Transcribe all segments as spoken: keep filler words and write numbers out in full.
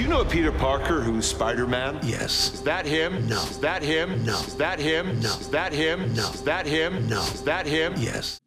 Do you know a Peter Parker who's Spider-Man? Yes. Is that him? No. Is that him? No. Is that him? No. Is that him? No. Is that him? No. Is that him? Yes.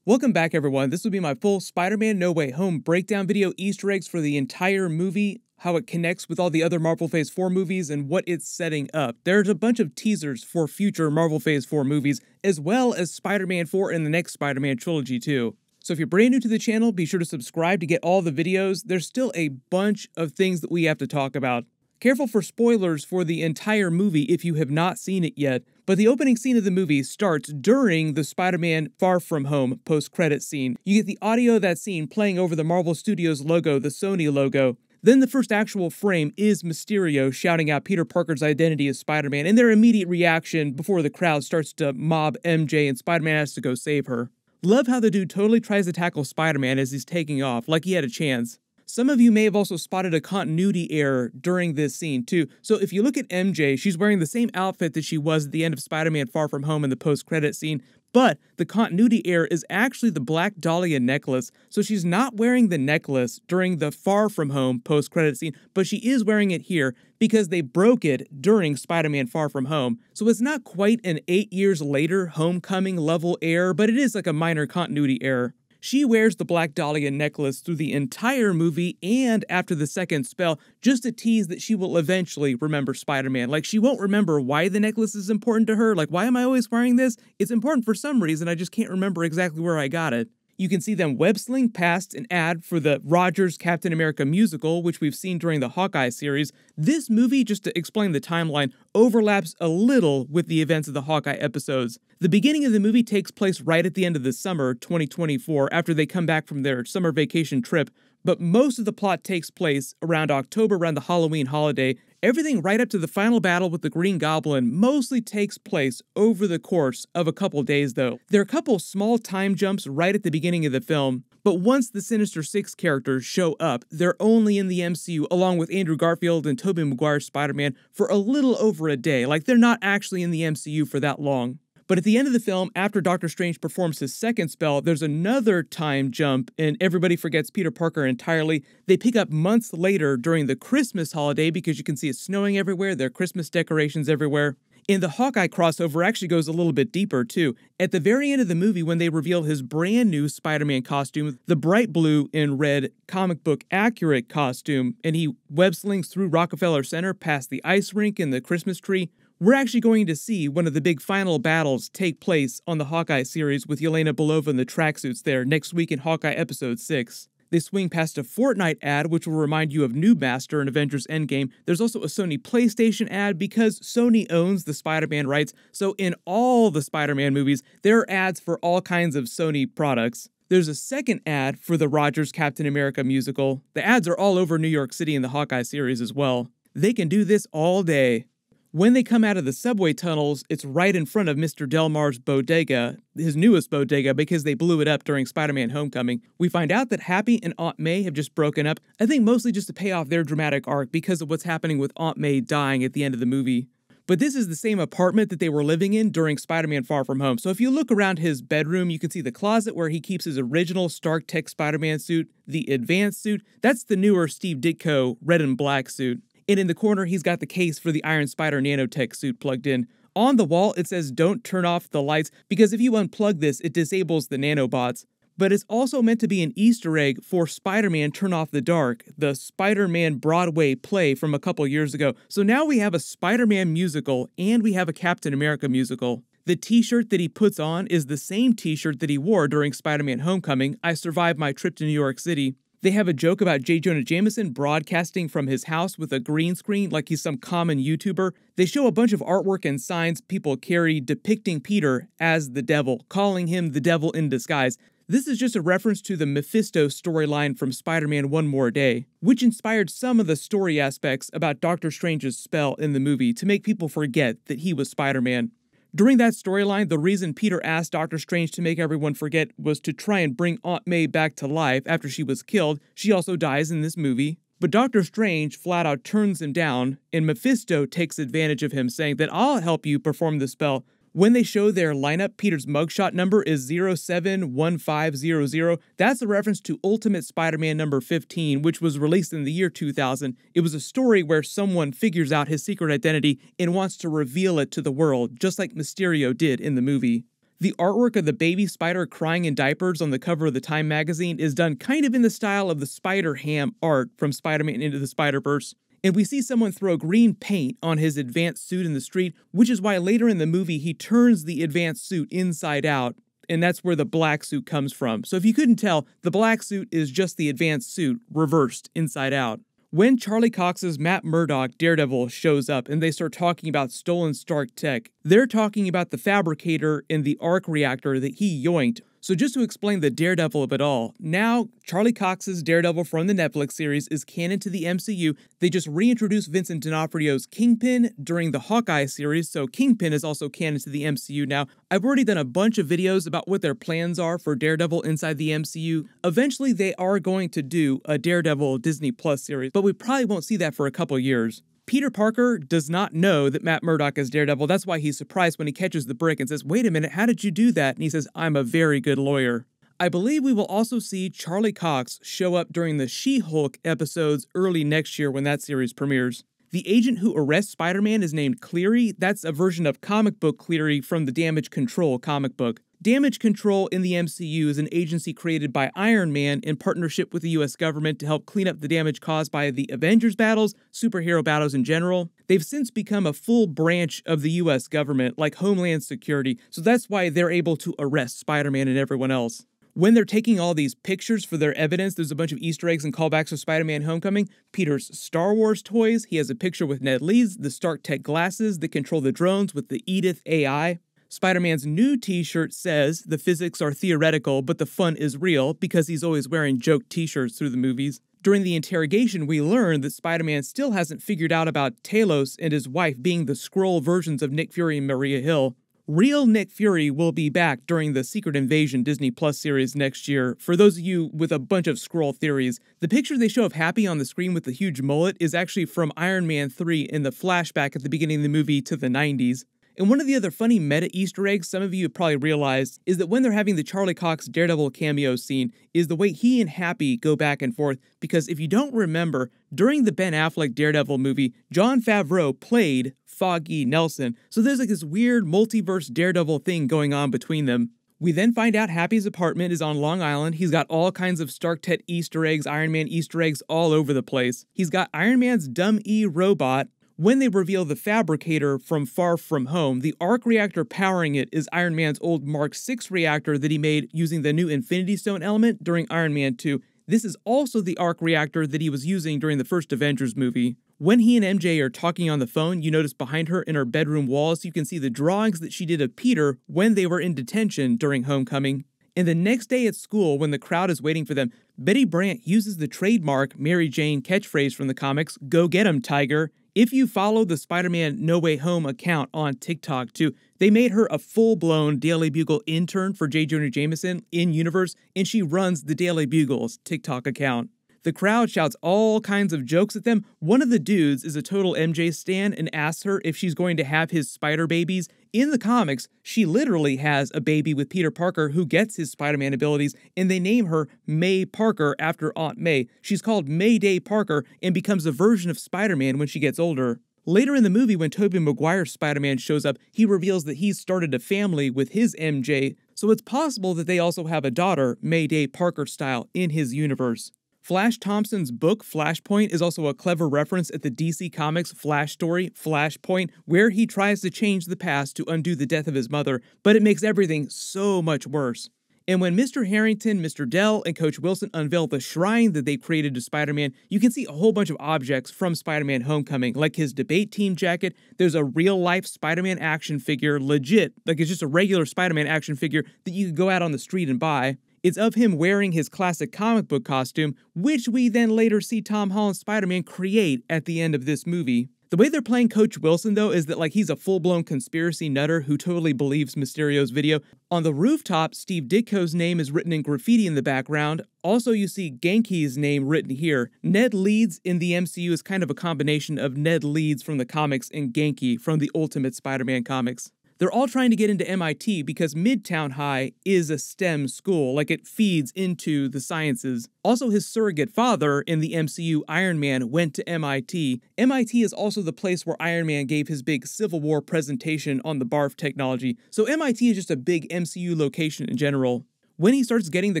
Welcome back, everyone. This will be my full Spider-Man No Way Home breakdown video, Easter eggs for the entire movie, how it connects with all the other Marvel Phase four movies, and what it's setting up. There's a bunch of teasers for future Marvel Phase four movies, as well as Spider-Man four and the next Spider-Man trilogy, too. So if you're brand new to the channel, be sure to subscribe to get all the videos. There's still a bunch of things that we have to talk about. Careful for spoilers for the entire movie if you have not seen it yet, but the opening scene of the movie starts during the Spider-Man Far From Home post-credit scene. You get the audio of that scene playing over the Marvel Studios logo, the Sony logo. Then the first actual frame is Mysterio shouting out Peter Parker's identity as Spider-Man and their immediate reaction before the crowd starts to mob M J and Spider-Man has to go save her. Love how the dude totally tries to tackle Spider-Man as he's taking off, like he had a chance. Some of you may have also spotted a continuity error during this scene too. So if you look at M J, she's wearing the same outfit that she was at the end of Spider-Man Far From Home in the post-credit scene, but the continuity error is actually the Black Dahlia necklace. So she's not wearing the necklace during the Far From Home post-credit scene, but she is wearing it here because they broke it during Spider-Man Far From Home. So it's not quite an eight years later Homecoming level error, but it is like a minor continuity error. She wears the Black Dahlia necklace through the entire movie and after the second spell, just to tease that she will eventually remember Spider-Man. Like, she won't remember why the necklace is important to her. Like, why am I always wearing this? It's important for some reason. I just can't remember exactly where I got it. You can see them web-sling past an ad for the Rogers Captain America musical, which we've seen during the Hawkeye series. This movie, just to explain the timeline, overlaps a little with the events of the Hawkeye episodes. The beginning of the movie takes place right at the end of the summer, twenty twenty-four, after they come back from their summer vacation trip, but most of the plot takes place around October, around the Halloween holiday. Everything right up to the final battle with the Green Goblin mostly takes place over the course of a couple days, though. There are a couple small time jumps right at the beginning of the film, but once the Sinister Six characters show up, they're only in the M C U along with Andrew Garfield and Tobey Maguire's Spider-Man for a little over a day. Like, they're not actually in the M C U for that long. But at the end of the film, after Doctor Strange performs his second spell, there's another time jump and everybody forgets Peter Parker entirely. They pick up months later during the Christmas holiday because you can see it snowing everywhere, there are Christmas decorations everywhere. And the Hawkeye crossover actually goes a little bit deeper too. At the very end of the movie, when they reveal his brand new Spider-Man costume, the bright blue and red comic book accurate costume, and he web-slings through Rockefeller Center past the ice rink and the Christmas tree, we're actually going to see one of the big final battles take place on the Hawkeye series with Yelena Belova in the tracksuits there next week in Hawkeye Episode six. They swing past a Fortnite ad, which will remind you of Noob Master in Avengers Endgame. There's also a Sony PlayStation ad because Sony owns the Spider-Man rights, so in all the Spider-Man movies, there are ads for all kinds of Sony products. There's a second ad for the Rogers Captain America musical. The ads are all over New York City in the Hawkeye series as well. They can do this all day. When they come out of the subway tunnels, it's right in front of Mister Delmar's bodega, his newest bodega, because they blew it up during Spider-Man Homecoming. We find out that Happy and Aunt May have just broken up, I think mostly just to pay off their dramatic arc because of what's happening with Aunt May dying at the end of the movie. But this is the same apartment that they were living in during Spider-Man Far From Home. So if you look around his bedroom, you can see the closet where he keeps his original Stark Tech Spider-Man suit, the advanced suit. That's the newer Steve Ditko red and black suit. And in the corner, he's got the case for the Iron Spider nanotech suit plugged in. On the wall, it says don't turn off the lights, because if you unplug this, it disables the nanobots. But it's also meant to be an Easter egg for Spider-Man Turn Off the Dark, the Spider-Man Broadway play from a couple years ago. So now we have a Spider-Man musical, and we have a Captain America musical. The t-shirt that he puts on is the same t-shirt that he wore during Spider-Man Homecoming, I survived my trip to New York City. They have a joke about J. Jonah Jameson broadcasting from his house with a green screen like he's some common YouTuber. They show a bunch of artwork and signs people carry depicting Peter as the devil, calling him the devil in disguise. This is just a reference to the Mephisto storyline from Spider-Man One More Day, which inspired some of the story aspects about Doctor Strange's spell in the movie to make people forget that he was Spider-Man. During that storyline, the reason Peter asked Doctor Strange to make everyone forget was to try and bring Aunt May back to life after she was killed. She also dies in this movie. But Doctor Strange flat out turns him down, and Mephisto takes advantage of him, saying that I'll help you perform the spell. When they show their lineup, Peter's mugshot number is zero seven one five zero zero. That's a reference to Ultimate Spider-Man number fifteen, which was released in the year two thousand. It was a story where someone figures out his secret identity and wants to reveal it to the world, just like Mysterio did in the movie. The artwork of the baby spider crying in diapers on the cover of the Time magazine is done kind of in the style of the Spider-Ham art from Spider-Man Into the Spider-Verse. And we see someone throw green paint on his advanced suit in the street, which is why later in the movie he turns the advanced suit inside out, and that's where the black suit comes from. So if you couldn't tell, the black suit is just the advanced suit reversed inside out. When Charlie Cox's Matt Murdock Daredevil shows up and they start talking about stolen Stark Tech, they're talking about the fabricator and the arc reactor that he yoinked. So just to explain the Daredevil of it all, now Charlie Cox's Daredevil from the Netflix series is canon to the M C U. They just reintroduced Vincent D'Onofrio's Kingpin during the Hawkeye series, so Kingpin is also canon to the M C U now. I've already done a bunch of videos about what their plans are for Daredevil inside the M C U. Eventually they are going to do a Daredevil Disney Plus series, but we probably won't see that for a couple years. Peter Parker does not know that Matt Murdock is Daredevil. That's why he's surprised when he catches the brick and says, wait a minute, how did you do that? And he says, I'm a very good lawyer. I believe we will also see Charlie Cox show up during the She-Hulk episodes early next year when that series premieres. The agent who arrests Spider-Man is named Cleary. That's a version of comic book Cleary from the Damage Control comic book. Damage Control in the M C U is an agency created by Iron Man in partnership with the U S government to help clean up the damage caused by the Avengers battles, superhero battles in general. They've since become a full branch of the U S government, like Homeland Security, so that's why they're able to arrest Spider-Man and everyone else. When they're taking all these pictures for their evidence, there's a bunch of Easter eggs and callbacks to Spider-Man Homecoming, Peter's Star Wars toys, he has a picture with Ned Leeds, the Stark Tech glasses that control the drones with the Edith A I. Spider-Man's new t-shirt says the physics are theoretical, but the fun is real, because he's always wearing joke t-shirts through the movies. During the interrogation, we learn that Spider-Man still hasn't figured out about Talos and his wife being the Skrull versions of Nick Fury and Maria Hill. Real Nick Fury will be back during the Secret Invasion Disney Plus series next year. For those of you with a bunch of Skrull theories, the picture they show of Happy on the screen with the huge mullet is actually from Iron Man three in the flashback at the beginning of the movie to the nineties. And one of the other funny meta Easter eggs some of you have probably realized is that when they're having the Charlie Cox Daredevil cameo scene is the way he and Happy go back and forth, because if you don't remember, during the Ben Affleck Daredevil movie, Jon Favreau played Foggy Nelson, so there's like this weird multiverse Daredevil thing going on between them. We then find out Happy's apartment is on Long Island. He's got all kinds of Stark Tech Easter eggs, Iron Man Easter eggs all over the place. He's got Iron Man's dumb E robot. When they reveal the fabricator from Far From Home, the arc reactor powering it is Iron Man's old Mark six reactor that he made using the new Infinity Stone element during Iron Man two. This is also the arc reactor that he was using during the first Avengers movie. When he and M J are talking on the phone, you notice behind her in her bedroom walls, you can see the drawings that she did of Peter when they were in detention during Homecoming. And the next day at school, when the crowd is waiting for them, Betty Brant uses the trademark Mary Jane catchphrase from the comics, "Go get 'em, Tiger." If you follow the Spider-Man No Way Home account on TikTok too, they made her a full-blown Daily Bugle intern for J. Jonah Jameson in-universe, and she runs the Daily Bugle's TikTok account. The crowd shouts all kinds of jokes at them. One of the dudes is a total M J stan and asks her if she's going to have his spider babies. In the comics, she literally has a baby with Peter Parker who gets his Spider-Man abilities, and they name her May Parker after Aunt May. She's called Mayday Parker and becomes a version of Spider-Man when she gets older. Later in the movie, when Tobey Maguire's Spider-Man shows up, he reveals that he's started a family with his M J, so it's possible that they also have a daughter, Mayday Parker style, in his universe. Flash Thompson's book, Flashpoint, is also a clever reference at the D C Comics Flash story, Flashpoint, where he tries to change the past to undo the death of his mother, but it makes everything so much worse. And when Mister Harrington, Mister Dell, and Coach Wilson unveil the shrine that they created to Spider-Man, you can see a whole bunch of objects from Spider-Man Homecoming, like his debate team jacket. There's a real-life Spider-Man action figure, legit, like it's just a regular Spider-Man action figure that you could go out on the street and buy. It's of him wearing his classic comic book costume, which we then later see Tom Holland's Spider-Man create at the end of this movie. The way they're playing Coach Wilson, though, is that like he's a full-blown conspiracy nutter who totally believes Mysterio's video. On the rooftop, Steve Ditko's name is written in graffiti in the background. Also, you see Genki's name written here. Ned Leeds in the M C U is kind of a combination of Ned Leeds from the comics and Genki from the Ultimate Spider-Man comics. They're all trying to get into M I T because Midtown High is a STEM school, like it feeds into the sciences. Also, his surrogate father in the M C U, Iron Man, went to M I T. M I T is also the place where Iron Man gave his big Civil War presentation on the barf technology, so M I T is just a big M C U location in general. When he starts getting the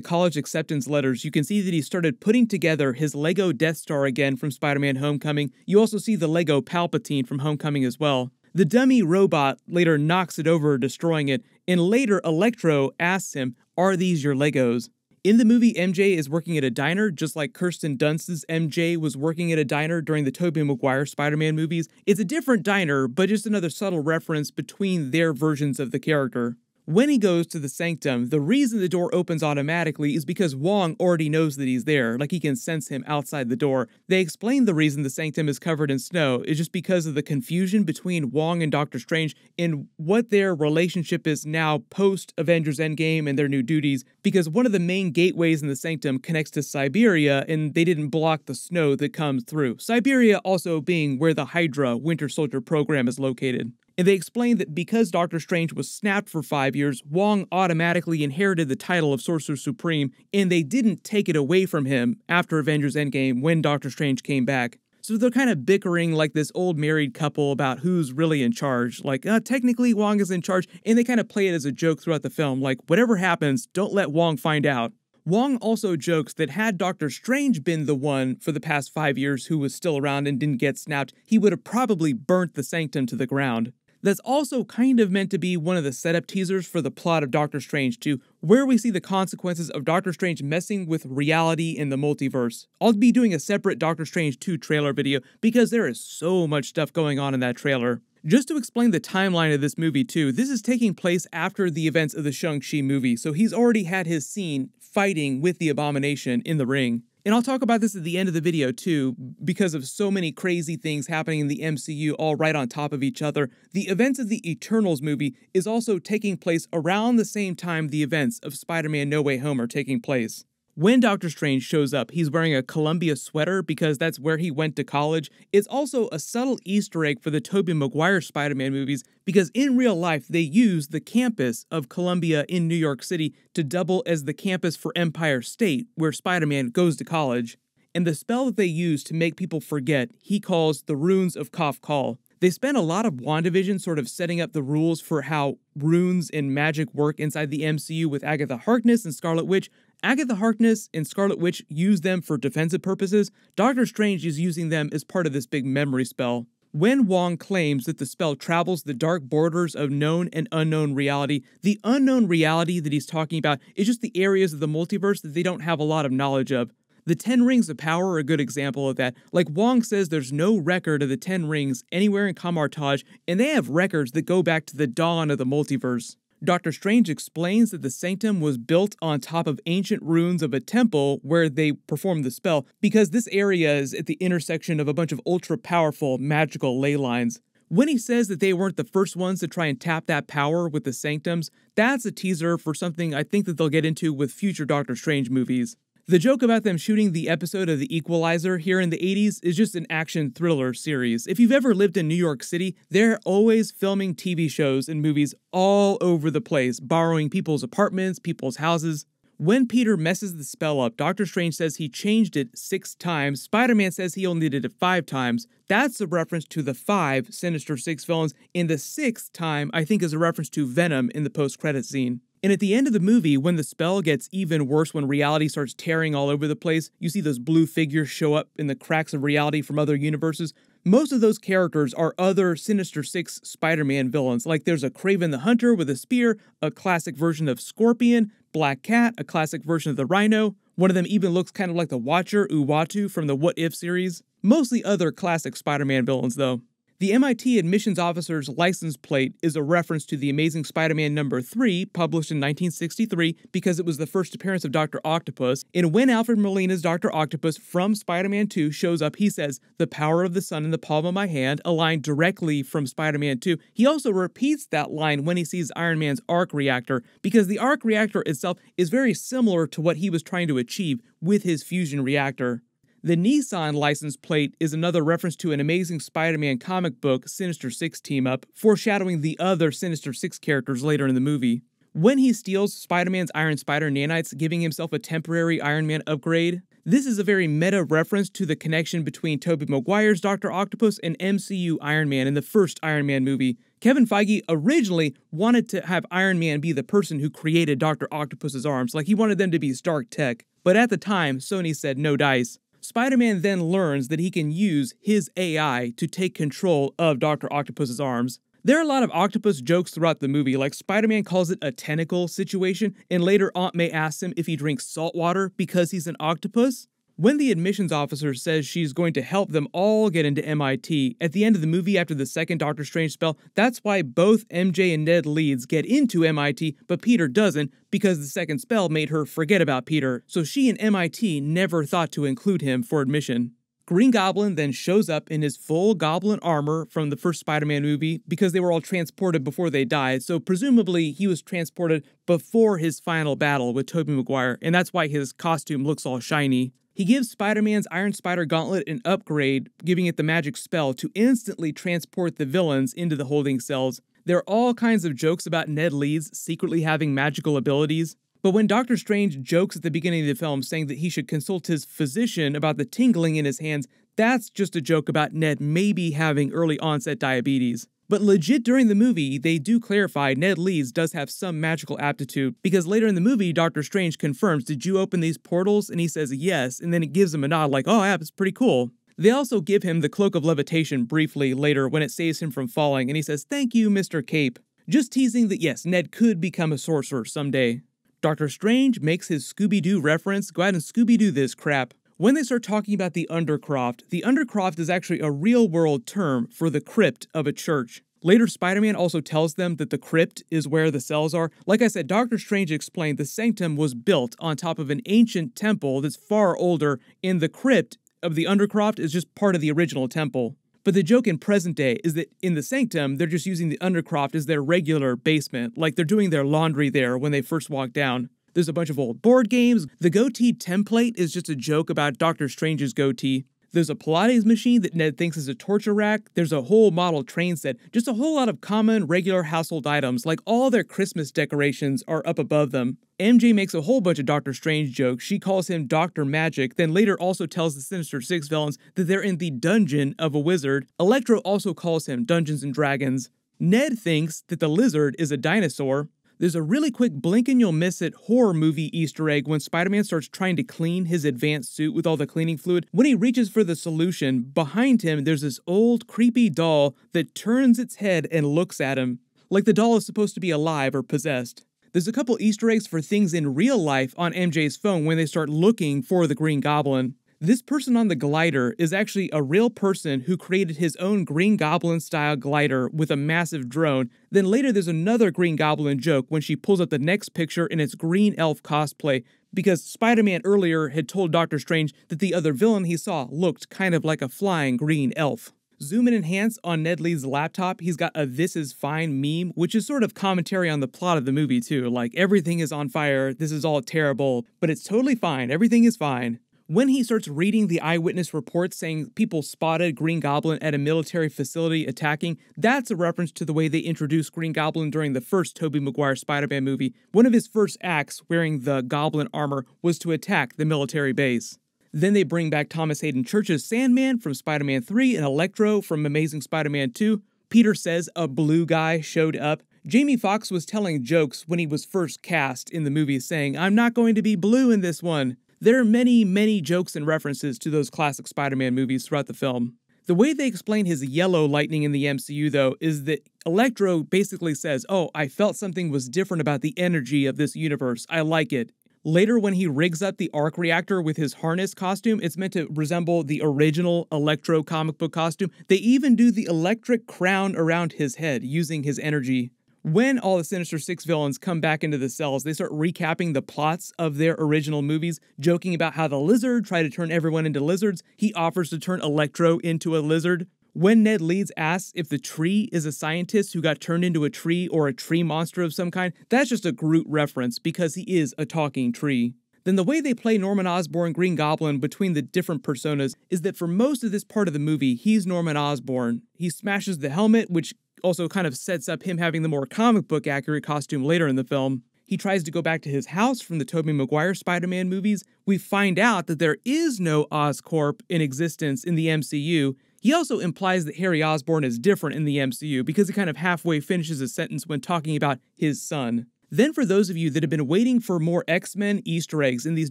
college acceptance letters, you can see that he started putting together his Lego Death Star again from Spider-Man Homecoming. You also see the Lego Palpatine from Homecoming as well. The dummy robot later knocks it over, destroying it, and later Electro asks him, "Are these your Legos?" In the movie, M J is working at a diner, just like Kirsten Dunst's M J was working at a diner during the Tobey Maguire Spider-Man movies. It's a different diner, but just another subtle reference between their versions of the character. When he goes to the Sanctum, the reason the door opens automatically is because Wong already knows that he's there, like he can sense him outside the door. They explain the reason the Sanctum is covered in snow is just because of the confusion between Wong and Doctor Strange in what their relationship is now post-Avengers Endgame and their new duties, because one of the main gateways in the Sanctum connects to Siberia, and they didn't block the snow that comes through. Siberia also being where the Hydra Winter Soldier program is located. And they explain that because Doctor Strange was snapped for five years, Wong automatically inherited the title of Sorcerer Supreme, and they didn't take it away from him after Avengers Endgame when Doctor Strange came back. So they're kind of bickering like this old married couple about who's really in charge. Like, uh, technically Wong is in charge, and they kind of play it as a joke throughout the film. Like, whatever happens, don't let Wong find out. Wong also jokes that had Doctor Strange been the one for the past five years who was still around and didn't get snapped, he would have probably burnt the Sanctum to the ground. That's also kind of meant to be one of the setup teasers for the plot of Doctor Strange two, where we see the consequences of Doctor Strange messing with reality in the multiverse. I'll be doing a separate Doctor Strange two trailer video because there is so much stuff going on in that trailer. Just to explain the timeline of this movie too, this is taking place after the events of the Shang-Chi movie, so he's already had his scene fighting with the Abomination in the ring. And I'll talk about this at the end of the video too, because of so many crazy things happening in the M C U all right on top of each other. The events of the Eternals movie is also taking place around the same time the events of Spider-Man No Way Home are taking place. When Doctor Strange shows up, he's wearing a Columbia sweater because that's where he went to college. It's also a subtle Easter egg for the Tobey Maguire Spider-Man movies because in real life, they use the campus of Columbia in New York City to double as the campus for Empire State, where Spider-Man goes to college. And the spell that they use to make people forget, he calls the Runes of Kaf-Kal. They spent a lot of WandaVision sort of setting up the rules for how runes and magic work inside the M C U with Agatha Harkness and Scarlet Witch. Agatha Harkness and Scarlet Witch use them for defensive purposes. Doctor Strange is using them as part of this big memory spell. When Wong claims that the spell travels the dark borders of known and unknown reality, the unknown reality that he's talking about is just the areas of the multiverse that they don't have a lot of knowledge of. The Ten Rings of Power are a good example of that. Like, Wong says there's no record of the Ten Rings anywhere in Kamar Taj, and they have records that go back to the dawn of the multiverse. Doctor Strange explains that the Sanctum was built on top of ancient ruins of a temple where they performed the spell, because this area is at the intersection of a bunch of ultra-powerful magical ley lines. When he says that they weren't the first ones to try and tap that power with the Sanctums, that's a teaser for something I think that they'll get into with future Doctor Strange movies. The joke about them shooting the episode of The Equalizer here in the eighties is just an action thriller series. If you've ever lived in New York City, they're always filming T V shows and movies all over the place, borrowing people's apartments, people's houses. When Peter messes the spell up, Doctor Strange says he changed it six times. Spider-Man says he only did it five times. That's a reference to the five Sinister Six films, and the sixth time I think is a reference to Venom in the post-credit scene. And at the end of the movie, when the spell gets even worse, when reality starts tearing all over the place, you see those blue figures show up in the cracks of reality from other universes. Most of those characters are other Sinister Six Spider-Man villains. Like, there's a Kraven the Hunter with a spear, a classic version of Scorpion, Black Cat, a classic version of the Rhino. One of them even looks kind of like the Watcher, Uatu, from the What If series. Mostly other classic Spider-Man villains, though. The M I T admissions officer's license plate is a reference to The Amazing Spider-Man number three, published in nineteen sixty-three, because it was the first appearance of Doctor Octopus, and when Alfred Molina's Doctor Octopus from Spider-Man two shows up, he says, "The power of the sun in the palm of my hand," a line directly from Spider-Man two. He also repeats that line when he sees Iron Man's arc reactor, because the arc reactor itself is very similar to what he was trying to achieve with his fusion reactor. The Nissan license plate is another reference to an Amazing Spider-Man comic book Sinister Six team-up, foreshadowing the other Sinister Six characters later in the movie. When he steals Spider-Man's Iron Spider nanites, giving himself a temporary Iron Man upgrade, this is a very meta reference to the connection between Tobey Maguire's Doctor Octopus and M C U Iron Man in the first Iron Man movie. Kevin Feige originally wanted to have Iron Man be the person who created Doctor Octopus's arms, like he wanted them to be Stark Tech, but at the time, Sony said no dice. Spider-Man then learns that he can use his A I to take control of Doctor Octopus's arms. There are a lot of octopus jokes throughout the movie, like Spider-Man calls it a tentacle situation, and later Aunt May asks him if he drinks salt water because he's an octopus. When the admissions officer says she's going to help them all get into M I T, at the end of the movie after the second Doctor Strange spell, that's why both M J and Ned Leeds get into M I T, but Peter doesn't, because the second spell made her forget about Peter, so she and M I T never thought to include him for admission. Green Goblin then shows up in his full goblin armor from the first Spider-Man movie because they were all transported before they died, so presumably he was transported before his final battle with Tobey Maguire, and that's why his costume looks all shiny. He gives Spider-Man's Iron Spider gauntlet an upgrade, giving it the magic spell to instantly transport the villains into the holding cells. There are all kinds of jokes about Ned Leeds secretly having magical abilities, but when Doctor Strange jokes at the beginning of the film saying that he should consult his physician about the tingling in his hands, that's just a joke about Ned maybe having early onset diabetes. But legit during the movie, they do clarify Ned Leeds does have some magical aptitude, because later in the movie, Doctor Strange confirms, "Did you open these portals?" And he says yes, and then it gives him a nod like, "Oh yeah, it's pretty cool." They also give him the Cloak of Levitation briefly later when it saves him from falling, and he says, "Thank you, Mister Cape." Just teasing that yes, Ned could become a sorcerer someday. Doctor Strange makes his Scooby-Doo reference, "Go ahead and Scooby-Doo this crap." When they start talking about the Undercroft, the Undercroft is actually a real-world term for the crypt of a church. Later, Spider-Man also tells them that the crypt is where the cells are. Like I said, Doctor Strange explained the sanctum was built on top of an ancient temple that's far older, and the crypt of the Undercroft is just part of the original temple. But the joke in present day is that in the sanctum, they're just using the Undercroft as their regular basement, like they're doing their laundry there when they first walk down. There's a bunch of old board games. The goatee template is just a joke about Doctor Strange's goatee. There's a Pilates machine that Ned thinks is a torture rack. There's a whole model train set. Just a whole lot of common, regular household items, like all their Christmas decorations are up above them. M J makes a whole bunch of Doctor Strange jokes. She calls him Doctor Magic, then later also tells the Sinister Six villains that they're in the dungeon of a wizard. Electro also calls him Dungeons and Dragons. Ned thinks that the lizard is a dinosaur. There's a really quick blink-and-you'll-miss-it horror movie Easter egg when Spider-Man starts trying to clean his advanced suit with all the cleaning fluid. When he reaches for the solution, behind him there's this old, creepy doll that turns its head and looks at him, like the doll is supposed to be alive or possessed. There's a couple Easter eggs for things in real life on M J's phone when they start looking for the Green Goblin. This person on the glider is actually a real person who created his own Green Goblin-style glider with a massive drone. Then later there's another Green Goblin joke when she pulls up the next picture in its green elf cosplay, because Spider-Man earlier had told Doctor Strange that the other villain he saw looked kind of like a flying green elf. Zoom and enhance on Ned Leeds' laptop, he's got a "This is fine" meme, which is sort of commentary on the plot of the movie too, like everything is on fire, this is all terrible, but it's totally fine, everything is fine. When he starts reading the eyewitness reports saying people spotted Green Goblin at a military facility attacking, that's a reference to the way they introduced Green Goblin during the first Tobey Maguire Spider-Man movie. One of his first acts wearing the goblin armor was to attack the military base. Then they bring back Thomas Hayden Church's Sandman from Spider-Man three and Electro from Amazing Spider-Man two. Peter says a blue guy showed up. Jamie Foxx was telling jokes when he was first cast in the movie saying, "I'm not going to be blue in this one." There are many, many jokes and references to those classic Spider-Man movies throughout the film. The way they explain his yellow lightning in the M C U, though, is that Electro basically says, "Oh, I felt something was different about the energy of this universe. I like it." Later, when he rigs up the arc reactor with his harness costume, it's meant to resemble the original Electro comic book costume. They even do the electric crown around his head using his energy. When all the Sinister Six villains come back into the cells, they start recapping the plots of their original movies, joking about how the lizard tried to turn everyone into lizards. He offers to turn Electro into a lizard. When Ned Leeds asks if the tree is a scientist who got turned into a tree or a tree monster of some kind, that's just a Groot reference because he is a talking tree. then the way they play Norman Osborn, Green Goblin between the different personas is that for most of this part of the movie, he's Norman Osborn. He smashes the helmet, which also kind of sets up him having the more comic book accurate costume later in the film. He tries to go back to his house from the Tobey Maguire Spider-Man movies. We find out that there is no Oscorp in existence in the M C U. He also implies that Harry Osborn is different in the M C U because he kind of halfway finishes a sentence when talking about his son. Then for those of you that have been waiting for more X-Men Easter eggs in these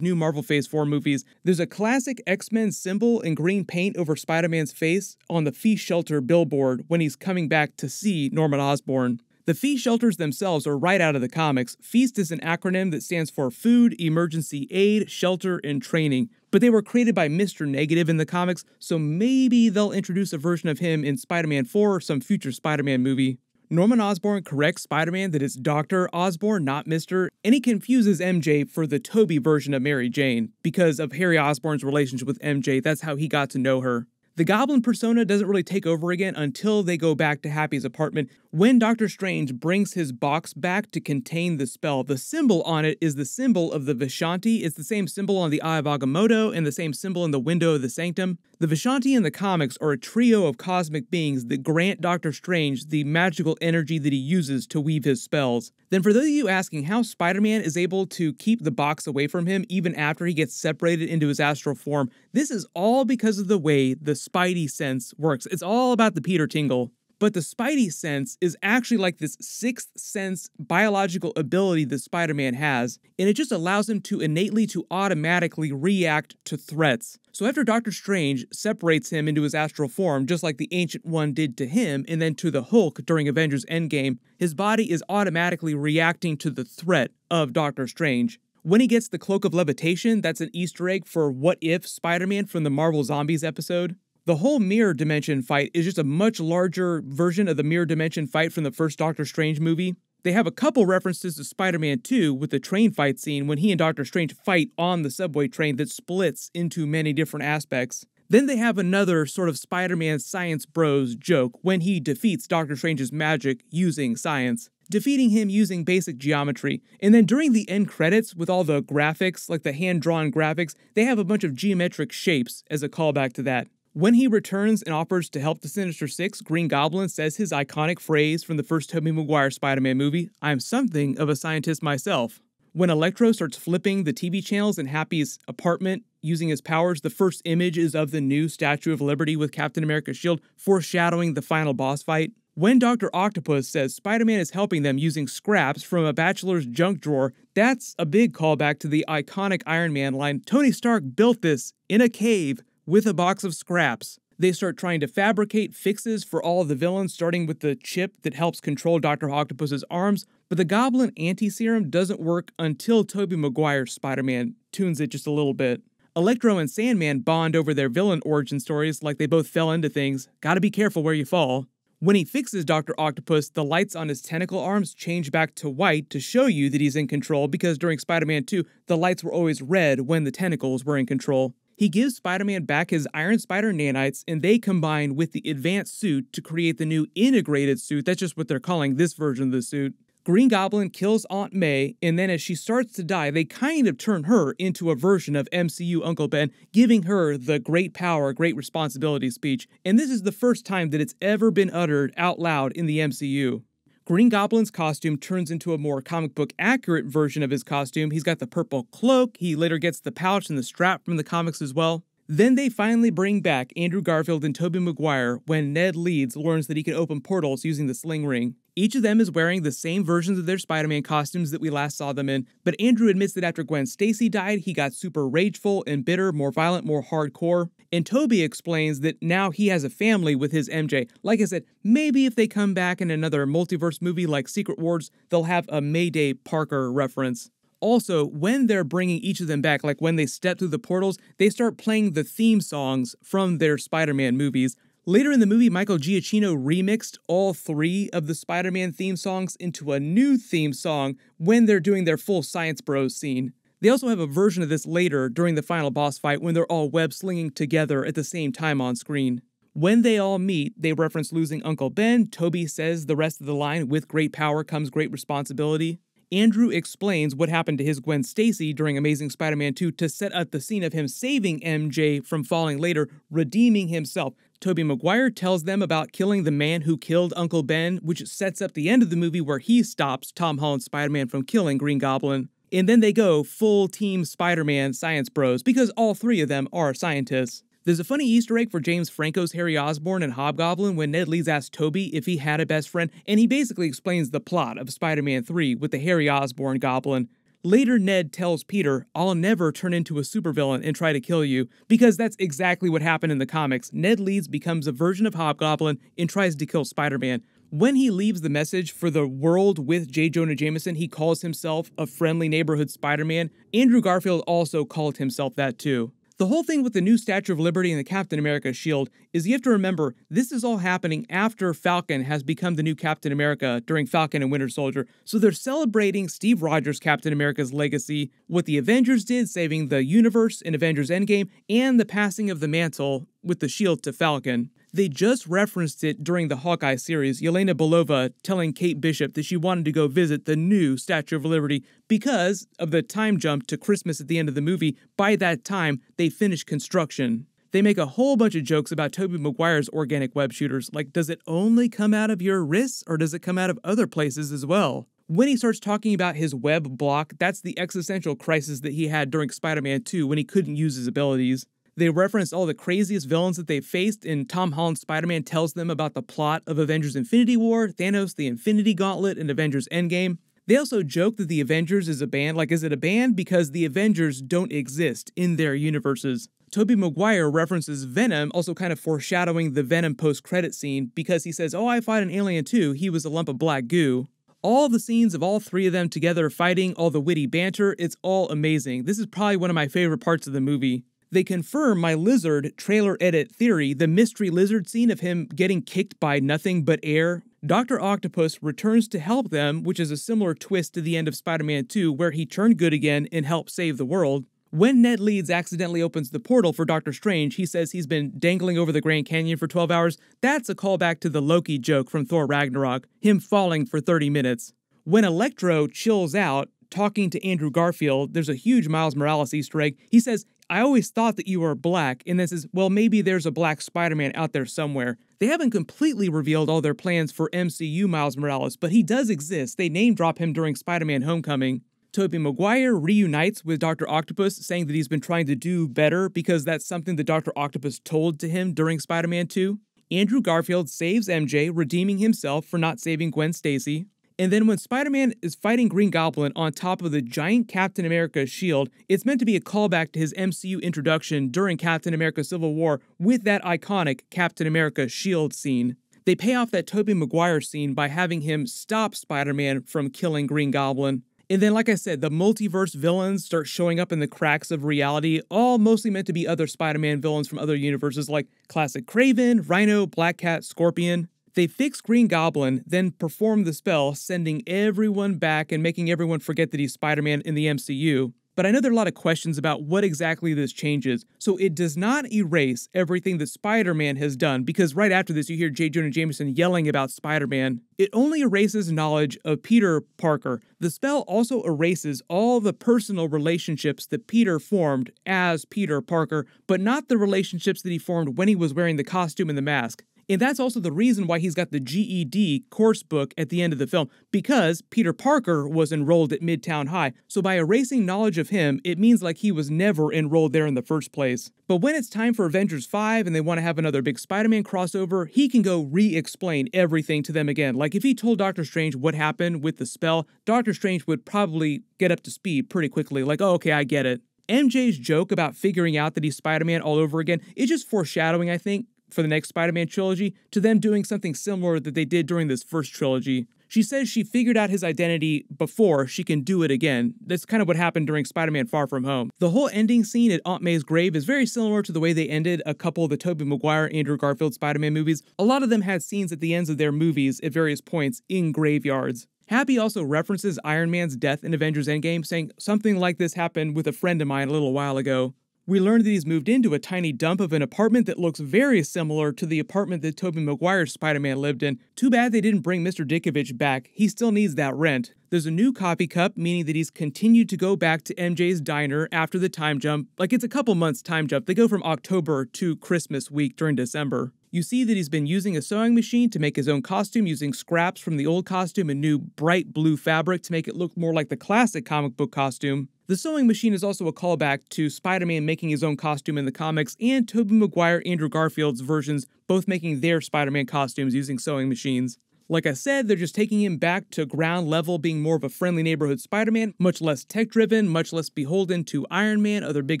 new Marvel Phase four movies, there's a classic X-Men symbol in green paint over Spider-Man's face on the Fee Shelter billboard when he's coming back to see Norman Osborn. The Fee Shelters themselves are right out of the comics. FEAST is an acronym that stands for Food, Emergency Aid, Shelter, and Training, but they were created by Mister Negative in the comics, so maybe they'll introduce a version of him in Spider-Man four or some future Spider-Man movie. Norman Osborn corrects Spider-Man that it's Doctor Osborn, not Mister, and he confuses M J for the Tobey version of Mary Jane. Because of Harry Osborn's relationship with M J, that's how he got to know her. The Goblin persona doesn't really take over again until they go back to Happy's apartment, when Doctor Strange brings his box back to contain the spell. The symbol on it is the symbol of the Vishanti. It's the same symbol on the Eye of Agamotto and the same symbol in the window of the Sanctum. The Vishanti in the comics are a trio of cosmic beings that grant Doctor Strange the magical energy that he uses to weave his spells. Then for those of you asking how Spider-Man is able to keep the box away from him even after he gets separated into his astral form, this is all because of the way the Spidey sense works. It's all about the Peter Tingle. But the Spidey sense is actually like this sixth sense biological ability that Spider-Man has, and it just allows him to innately to automatically react to threats. So after Doctor Strange separates him into his astral form, just like the Ancient One did to him and then to the Hulk during Avengers Endgame, his body is automatically reacting to the threat of Doctor Strange. When he gets the Cloak of Levitation, that's an Easter egg for What If Spider-Man from the Marvel Zombies episode. The whole Mirror Dimension fight is just a much larger version of the Mirror Dimension fight from the first Doctor Strange movie. They have a couple references to Spider-Man two with the train fight scene when he and Doctor Strange fight on the subway train that splits into many different aspects. Then they have another sort of Spider-Man Science Bros joke when he defeats Doctor Strange's magic using science, defeating him using basic geometry. And then during the end credits, with all the graphics, like the hand-drawn graphics, they have a bunch of geometric shapes as a callback to that. When he returns and offers to help the Sinister Six, Green Goblin says his iconic phrase from the first Tobey Maguire Spider-Man movie, "I'm something of a scientist myself." When Electro starts flipping the T V channels in Happy's apartment using his powers, the first image is of the new Statue of Liberty with Captain America's shield, foreshadowing the final boss fight. When Doctor Octopus says Spider-Man is helping them using scraps from a bachelor's junk drawer, that's a big callback to the iconic Iron Man line, "Tony Stark built this in a cave with a box of scraps." They start trying to fabricate fixes for all of the villains, starting with the chip that helps control Doctor Octopus's arms, but the Goblin anti-serum doesn't work until Tobey Maguire's Spider-Man tunes it just a little bit. Electro and Sandman bond over their villain origin stories, like they both fell into things. Gotta be careful where you fall. When he fixes Doctor Octopus, the lights on his tentacle arms change back to white to show you that he's in control, because during Spider-Man two, the lights were always red when the tentacles were in control. He gives Spider-Man back his Iron Spider nanites, and they combine with the advanced suit to create the new integrated suit. That's just what they're calling this version of the suit. Green Goblin kills Aunt May, and then as she starts to die, they kind of turn her into a version of M C U Uncle Ben, giving her the "great power, great responsibility" speech. And this is the first time that it's ever been uttered out loud in the M C U. Green Goblin's costume turns into a more comic book accurate version of his costume. He's got the purple cloak, he later gets the pouch and the strap from the comics as well. Then they finally bring back Andrew Garfield and Tobey Maguire when Ned Leeds learns that he can open portals using the sling ring. Each of them is wearing the same versions of their Spider-Man costumes that we last saw them in, but Andrew admits that after Gwen Stacy died, he got super rageful and bitter, more violent, more hardcore. And Tobey explains that now he has a family with his M J. Like I said, maybe if they come back in another multiverse movie like Secret Wars, they'll have a Mayday Parker reference. Also, when they're bringing each of them back, like when they step through the portals, they start playing the theme songs from their Spider-Man movies. Later in the movie, Michael Giacchino remixed all three of the Spider-Man theme songs into a new theme song when they're doing their full Science Bros scene. They also have a version of this later during the final boss fight when they're all web-slinging together at the same time on screen. When they all meet, they reference losing Uncle Ben. Tobey says the rest of the line, "With great power comes great responsibility." Andrew explains what happened to his Gwen Stacy during Amazing Spider-Man two to set up the scene of him saving M J from falling later, redeeming himself. Tobey Maguire tells them about killing the man who killed Uncle Ben, which sets up the end of the movie where he stops Tom Holland's Spider-Man from killing Green Goblin. And then they go full team Spider-Man science bros, because all three of them are scientists. There's a funny Easter egg for James Franco's Harry Osborn and Hobgoblin when Ned Leeds asks Toby if he had a best friend, and he basically explains the plot of Spider-Man three with the Harry Osborn goblin. Later, Ned tells Peter, "I'll never turn into a supervillain and try to kill you," because that's exactly what happened in the comics. Ned Leeds becomes a version of Hobgoblin and tries to kill Spider-Man. When he leaves the message for the world with J. Jonah Jameson, he calls himself a friendly neighborhood Spider-Man. Andrew Garfield also called himself that too. The whole thing with the new Statue of Liberty and the Captain America shield is you have to remember this is all happening after Falcon has become the new Captain America during Falcon and Winter Soldier, so they're celebrating Steve Rogers' Captain America's legacy, what the Avengers did saving the universe in Avengers Endgame, and the passing of the mantle with the shield to Falcon. They just referenced it during the Hawkeye series, Yelena Belova telling Kate Bishop that she wanted to go visit the new Statue of Liberty because of the time jump to Christmas at the end of the movie. By that time, they finished construction. They make a whole bunch of jokes about Tobey Maguire's organic web shooters, like does it only come out of your wrists or does it come out of other places as well? When he starts talking about his web block, that's the existential crisis that he had during Spider-Man two when he couldn't use his abilities. They reference all the craziest villains that they've faced, and Tom Holland's Spider-Man tells them about the plot of Avengers Infinity War, Thanos, the Infinity Gauntlet, and Avengers Endgame. They also joke that the Avengers is a band. Like, is it a band? Because the Avengers don't exist in their universes. Tobey Maguire references Venom, also kind of foreshadowing the Venom post-credit scene, because he says, "Oh, I fought an alien too. He was a lump of black goo." All the scenes of all three of them together fighting, all the witty banter, it's all amazing. This is probably one of my favorite parts of the movie. They confirm my lizard trailer edit theory, the mystery lizard scene of him getting kicked by nothing but air. Doctor Octopus returns to help them, which is a similar twist to the end of Spider-Man two, where he turned good again and helped save the world. When Ned Leeds accidentally opens the portal for Doctor Strange, he says he's been dangling over the Grand Canyon for twelve hours. That's a callback to the Loki joke from Thor Ragnarok, him falling for thirty minutes. When Electro chills out, talking to Andrew Garfield, there's a huge Miles Morales Easter egg. He says, "I always thought that you were black," and this is, well, maybe there's a black Spider-Man out there somewhere. They haven't completely revealed all their plans for M C U Miles Morales, but he does exist. They name drop him during Spider-Man Homecoming. Tobey Maguire reunites with Doctor Octopus, saying that he's been trying to do better because that's something that Doctor Octopus told to him during Spider-Man two. Andrew Garfield saves M J, redeeming himself for not saving Gwen Stacy. And then when Spider-Man is fighting Green Goblin on top of the giant Captain America shield, it's meant to be a callback to his M C U introduction during Captain America Civil War with that iconic Captain America shield scene. They pay off that Tobey Maguire scene by having him stop Spider-Man from killing Green Goblin. And then, like I said, the multiverse villains start showing up in the cracks of reality, all mostly meant to be other Spider-Man villains from other universes like Classic Craven, Rhino, Black Cat, Scorpion. They fix Green Goblin, then perform the spell, sending everyone back and making everyone forget that he's Spider-Man in the M C U. But I know there are a lot of questions about what exactly this changes, so it does not erase everything that Spider-Man has done, because right after this you hear J. Jonah Jameson yelling about Spider-Man. It only erases knowledge of Peter Parker. The spell also erases all the personal relationships that Peter formed as Peter Parker, but not the relationships that he formed when he was wearing the costume and the mask. And that's also the reason why he's got the G E D course book at the end of the film, because Peter Parker was enrolled at Midtown High. So by erasing knowledge of him, it means like he was never enrolled there in the first place. But when it's time for Avengers five and they want to have another big Spider-Man crossover, he can go re-explain everything to them again. Like if he told Doctor Strange what happened with the spell, Doctor Strange would probably get up to speed pretty quickly. Like, oh, okay, I get it. M J's joke about figuring out that he's Spider-Man all over again is just foreshadowing, I think, for the next Spider-Man trilogy, to them doing something similar that they did during this first trilogy. She says she figured out his identity before she can do it again. That's kind of what happened during Spider-Man Far From Home. The whole ending scene at Aunt May's grave is very similar to the way they ended a couple of the Tobey Maguire, Andrew Garfield Spider-Man movies. A lot of them had scenes at the ends of their movies at various points in graveyards. Happy also references Iron Man's death in Avengers Endgame, saying something like this happened with a friend of mine a little while ago. We learned that he's moved into a tiny dump of an apartment that looks very similar to the apartment that Tobey Maguire's Spider-Man lived in. Too bad they didn't bring Mister Dickovich back. He still needs that rent. There's a new coffee cup, meaning that he's continued to go back to M J's diner after the time jump. Like, it's a couple months time jump. They go from October to Christmas week during December. You see that he's been using a sewing machine to make his own costume, using scraps from the old costume and new bright blue fabric to make it look more like the classic comic book costume. The sewing machine is also a callback to Spider-Man making his own costume in the comics and Tobey Maguire, Andrew Garfield's versions, both making their Spider-Man costumes using sewing machines. Like I said, they're just taking him back to ground level, being more of a friendly neighborhood Spider-Man, much less tech-driven, much less beholden to Iron Man, other big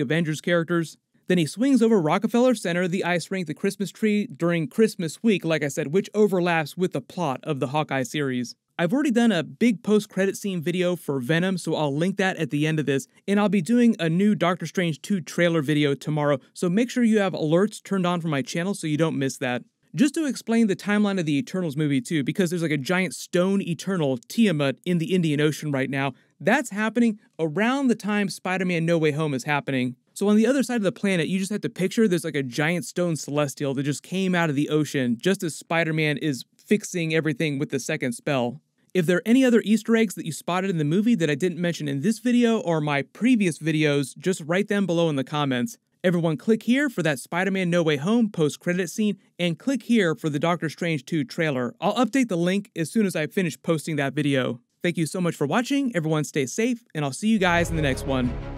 Avengers characters. Then he swings over Rockefeller Center, the ice rink, the Christmas tree during Christmas week, like I said, which overlaps with the plot of the Hawkeye series. I've already done a big post-credit scene video for Venom, so I'll link that at the end of this, and I'll be doing a new Doctor Strange two trailer video tomorrow, so make sure you have alerts turned on for my channel so you don't miss that. Just to explain the timeline of the Eternals movie too, because there's like a giant stone Eternal, Tiamat, in the Indian Ocean right now. That's happening around the time Spider-Man No Way Home is happening. So on the other side of the planet, you just have to picture there's like a giant stone celestial that just came out of the ocean just as Spider-Man is fixing everything with the second spell. If there are any other Easter eggs that you spotted in the movie that I didn't mention in this video or my previous videos, just write them below in the comments. Everyone click here for that Spider-Man No Way Home post-credit scene, and click here for the Doctor Strange two trailer. I'll update the link as soon as I finish posting that video. Thank you so much for watching, everyone stay safe, and I'll see you guys in the next one.